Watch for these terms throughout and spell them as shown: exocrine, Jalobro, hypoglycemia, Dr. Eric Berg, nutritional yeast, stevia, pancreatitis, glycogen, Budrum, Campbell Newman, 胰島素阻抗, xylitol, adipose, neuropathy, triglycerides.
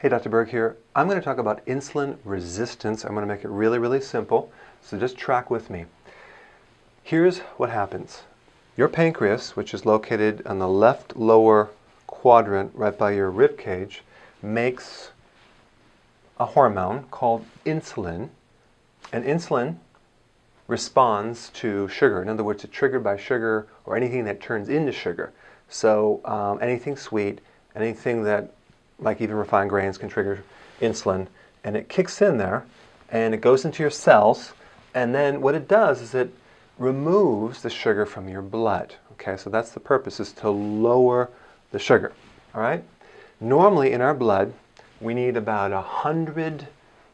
Hey, Dr. Berg here. I'm going to talk about insulin resistance. I'm going to make it really, really simple, so just track with me. Here's what happens. Your pancreas, which is located on the left lower quadrant right by your rib cage, makes a hormone called insulin, and insulin responds to sugar. In other words, it's triggered by sugar or anything that turns into sugar. So anything sweet, anything that like even refined grains can trigger insulin, and it kicks in there and it goes into your cells, and then what it does is it removes the sugar from your blood. Okay, so that's the purpose, is to lower the sugar. All right, normally in our blood we need about 100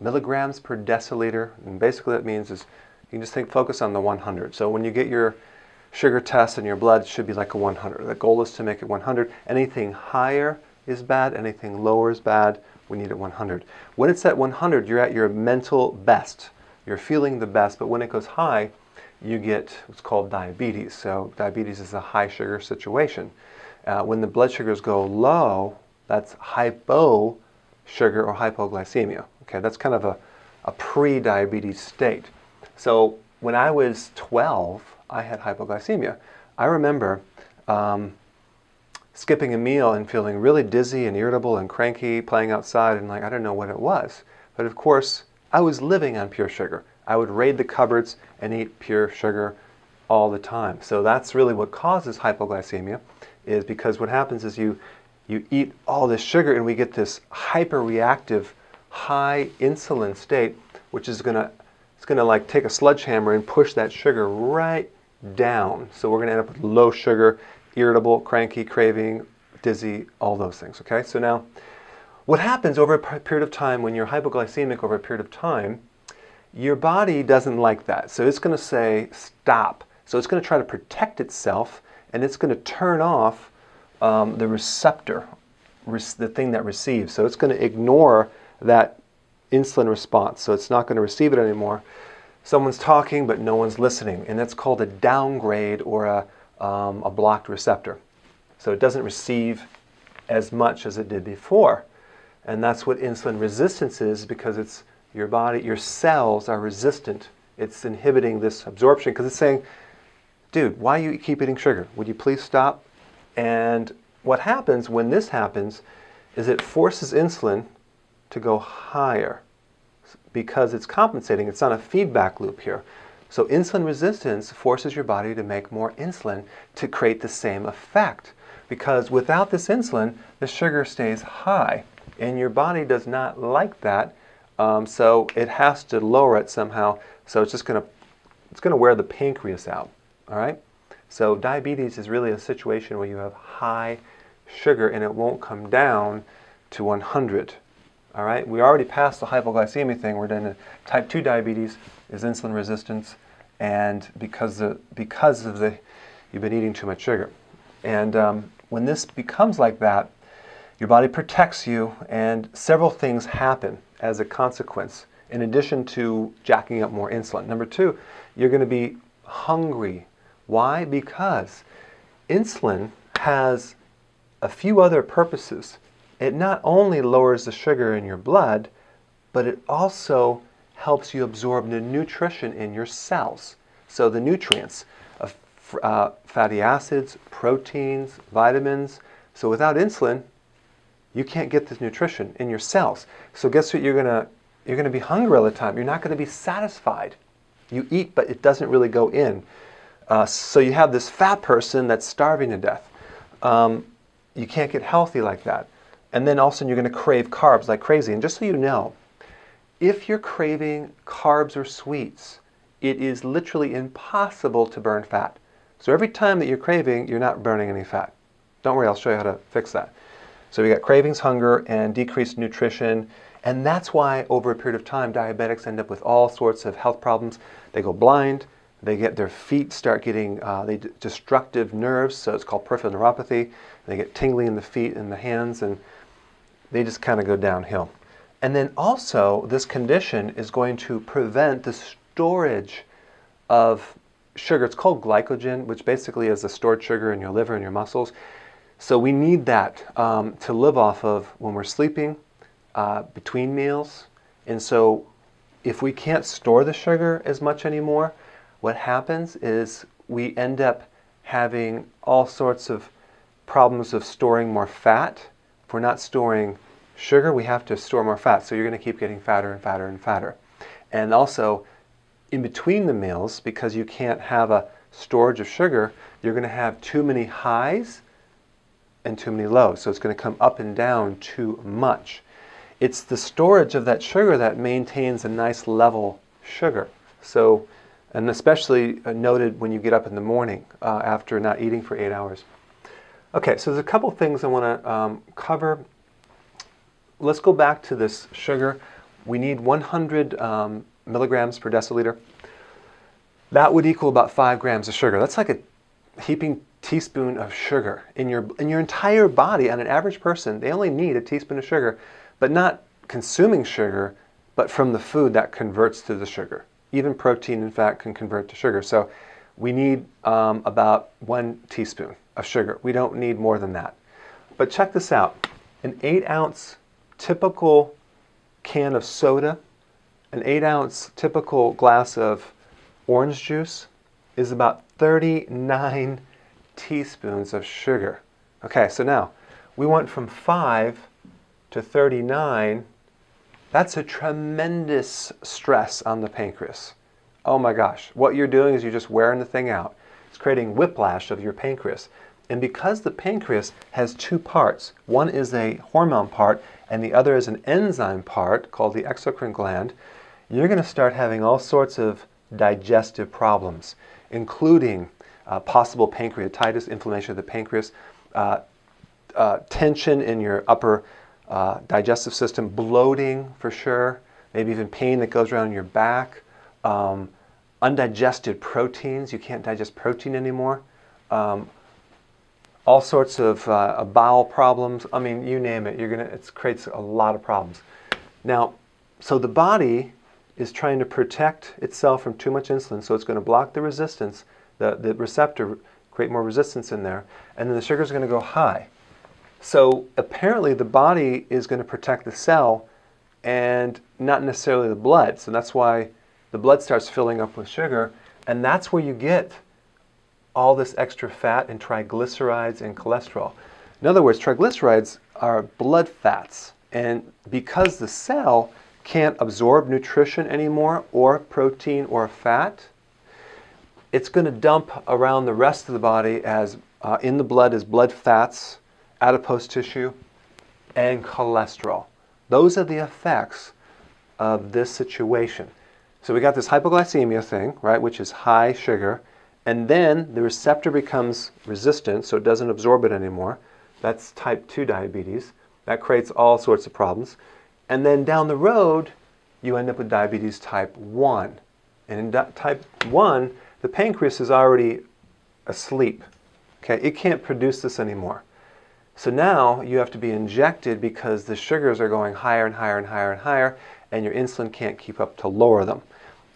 milligrams per deciliter, and basically that means is you can just focus on the 100. So when you get your sugar test in your blood, it should be like a 100. The goal is to make it 100. Anything higher is bad, anything lower is bad. We need it 100. When it's at 100, you're at your mental best. You're feeling the best, but when it goes high, you get what's called diabetes. So diabetes is a high sugar situation. When the blood sugars go low, that's hypo sugar or hypoglycemia. Okay, that's kind of a pre-diabetes state. So when I was 12, I had hypoglycemia. I remember skipping a meal and feeling really dizzy and irritable and cranky, playing outside, and I don't know what it was. But of course, I was living on pure sugar. I would raid the cupboards and eat pure sugar all the time. So that's really what causes hypoglycemia, is because what happens is you eat all this sugar and we get this hyperreactive, high insulin state, which is it's gonna like take a sledgehammer and push that sugar right down. So we're gonna end up with low sugar, irritable, cranky, craving, dizzy, all those things, okay? So now, what happens over a period of time when you're hypoglycemic over a period of time, your body doesn't like that. So it's gonna say, stop. So it's gonna try to protect itself, and it's gonna turn off the receptor, the thing that receives. So it's gonna ignore that insulin response. So it's not gonna receive it anymore. Someone's talking, but no one's listening, and that's called a downgrade or a blocked receptor. So it doesn't receive as much as it did before. And that's what insulin resistance is, because it's your body, your cells are resistant. It's inhibiting this absorption because it's saying, dude, why you keep eating sugar? Would you please stop? And what happens when this happens is it forces insulin to go higher because it's compensating. It's on a feedback loop here. So insulin resistance forces your body to make more insulin to create the same effect, because without this insulin, the sugar stays high, and your body does not like that, so it has to lower it somehow. So it's just gonna wear the pancreas out, all right? So diabetes is really a situation where you have high sugar and it won't come down to 100. All right, we already passed the hypoglycemia thing. We're down to type 2 diabetes is insulin resistance, and because you've been eating too much sugar. And when this becomes like that, your body protects you, and several things happen as a consequence, in addition to jacking up more insulin. Number two, you're going to be hungry. Why? Because insulin has a few other purposes. It not only lowers the sugar in your blood, but it also helps you absorb the nutrition in your cells. So the nutrients of fatty acids, proteins, vitamins. So without insulin, you can't get this nutrition in your cells. So guess what? You're gonna be hungry all the time. You're not gonna be satisfied. You eat, but it doesn't really go in. So you have this fat person that's starving to death. You can't get healthy like that. And then all of a sudden you're going to crave carbs like crazy. And just so you know, if you're craving carbs or sweets, it is literally impossible to burn fat. So every time that you're craving, you're not burning any fat. Don't worry, I'll show you how to fix that. So we got cravings, hunger, and decreased nutrition. And that's why over a period of time, diabetics end up with all sorts of health problems. They go blind. They get their feet start getting destructive nerves. So it's called peripheral neuropathy. They get tingling in the feet and the hands, and they just kind of go downhill. And then also, this condition is going to prevent the storage of sugar. It's called glycogen, which basically is the stored sugar in your liver and your muscles. So we need that to live off of when we're sleeping, between meals. And so if we can't store the sugar as much anymore, what happens is we end up having all sorts of problems of storing more fat. If we're not storing sugar, we have to store more fat. So you're going to keep getting fatter and fatter and fatter. And also, in between the meals, because you can't have a storage of sugar, you're going to have too many highs and too many lows. So it's going to come up and down too much. It's the storage of that sugar that maintains a nice level sugar. So, and especially noted when you get up in the morning after not eating for 8 hours. Okay, so there's a couple things I want to cover. Let's go back to this sugar. We need 100 milligrams per deciliter. That would equal about 5 grams of sugar. That's like a heaping teaspoon of sugar. In your entire body, on an average person, they only need a teaspoon of sugar, but not consuming sugar, but from the food that converts to the sugar. Even protein, in fact, can convert to sugar. So we need about 1 teaspoon of sugar. We don't need more than that. But check this out. An 8-ounce typical can of soda, an 8-ounce typical glass of orange juice is about 39 teaspoons of sugar. Okay, so now we went from 5 to 39. That's a tremendous stress on the pancreas. Oh my gosh, what you're doing is you're just wearing the thing out. It's creating whiplash of your pancreas. And because the pancreas has 2 parts, one is a hormone part and the other is an enzyme part called the exocrine gland, you're going to start having all sorts of digestive problems, including possible pancreatitis, inflammation of the pancreas, tension in your upper digestive system, bloating for sure, maybe even pain that goes around your back, undigested proteins, you can't digest protein anymore, all sorts of bowel problems. I mean, you name it, it creates a lot of problems. Now, so the body is trying to protect itself from too much insulin, so it's going to block the resistance, the receptor, create more resistance in there, and then the sugar's going to go high. So apparently the body is going to protect the cell and not necessarily the blood, so that's why the blood starts filling up with sugar, and that's where you get all this extra fat and triglycerides and cholesterol. In other words, triglycerides are blood fats, and because the cell can't absorb nutrition anymore or protein or fat, it's going to dump around the rest of the body as in the blood as blood fats, adipose tissue, and cholesterol. Those are the effects of this situation. So we got this hypoglycemia thing, right, which is high sugar, and then the receptor becomes resistant, so it doesn't absorb it anymore. That's type 2 diabetes. That creates all sorts of problems. And then down the road, you end up with diabetes type 1. And in type 1, the pancreas is already asleep. Okay, it can't produce this anymore. So now you have to be injected because the sugars are going higher and higher and higher and higher, and your insulin can't keep up to lower them.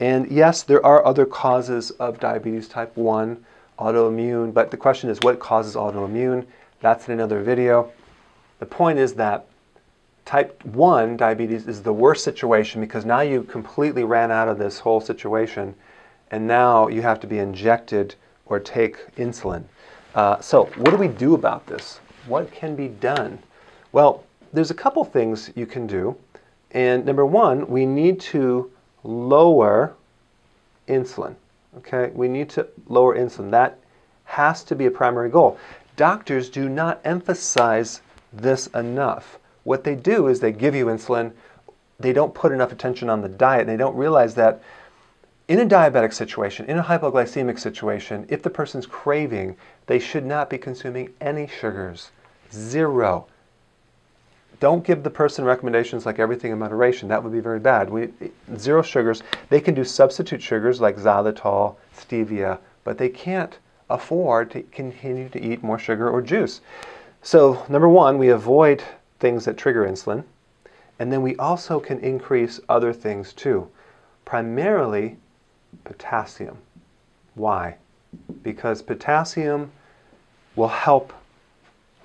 And yes, there are other causes of diabetes type 1, autoimmune, but the question is what causes autoimmune? That's in another video. The point is that type 1 diabetes is the worst situation because now you completely ran out of this whole situation and now you have to be injected or take insulin. So what do we do about this? What can be done? Well, there's a couple things you can do. And number one, we need to lower insulin. Okay, we need to lower insulin. That has to be a primary goal. Doctors do not emphasize this enough. What they do is they give you insulin. They don't put enough attention on the diet. And they don't realize that in a diabetic situation, in a hypoglycemic situation, if the person's craving, they should not be consuming any sugars. 0. Don't give the person recommendations like everything in moderation. That would be very bad. 0 sugars. They can do substitute sugars like xylitol, stevia, but they can't afford to continue to eat more sugar or juice. So number one, we avoid things that trigger insulin, and then we also can increase other things too. Primarily potassium. Why? Because potassium will help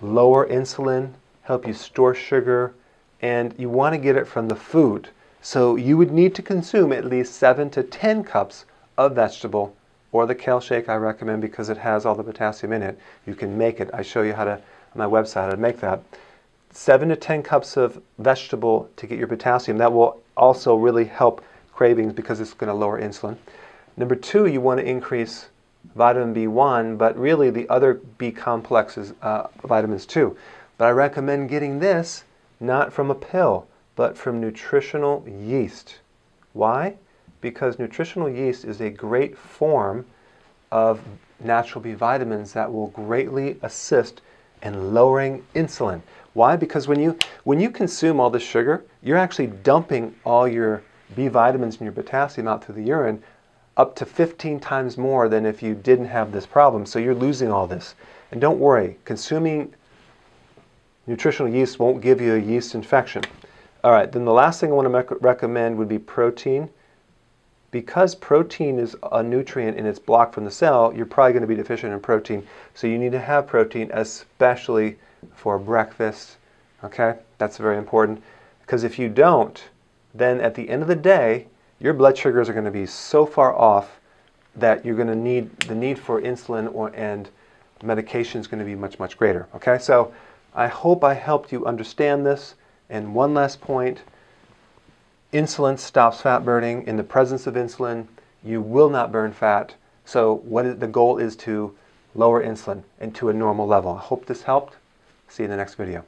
lower insulin, help you store sugar, and you want to get it from the food. So you would need to consume at least 7 to 10 cups of vegetable, or the kale shake I recommend because it has all the potassium in it. You can make it. I show you how to, on my website, how to make that. 7 to 10 cups of vegetable to get your potassium. That will also really help cravings because it's going to lower insulin. Number 2, you want to increase vitamin B1, but really the other B complexes, vitamins too. But I recommend getting this not from a pill, but from nutritional yeast. Why? Because nutritional yeast is a great form of natural B vitamins that will greatly assist in lowering insulin. Why? Because when you consume all this sugar, you're actually dumping all your B vitamins and your potassium out through the urine up to 15 times more than if you didn't have this problem. So you're losing all this. And don't worry, consuming nutritional yeast won't give you a yeast infection. All right, then the last thing I want to recommend would be protein. Because protein is a nutrient and it's blocked from the cell, you're probably going to be deficient in protein. So you need to have protein, especially for breakfast. Okay, that's very important. Because if you don't, then at the end of the day, your blood sugars are going to be so far off that you're going to need, the need for insulin and medication is going to be much, much greater. Okay, so I hope I helped you understand this. And one last point. Insulin stops fat burning. In the presence of insulin, you will not burn fat. So the goal is to lower insulin and to a normal level. I hope this helped. See you in the next video.